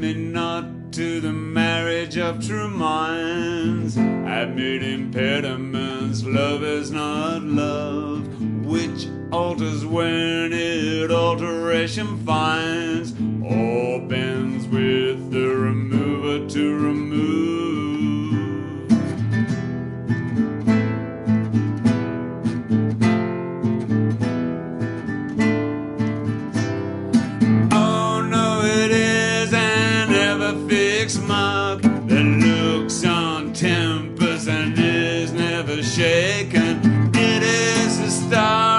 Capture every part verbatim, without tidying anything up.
me not to the marriage of true minds. Admit impediments, love is not love, which alters when it alteration finds, or bends with the remover to remove. Oh no, it is an ever-fixed mark that looks on tempers and is never shaken. It is a star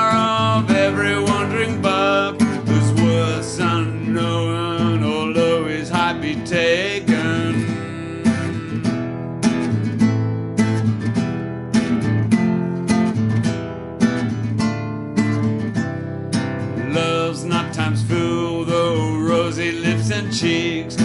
taken. Love's not time's fool, though rosy lips and cheeks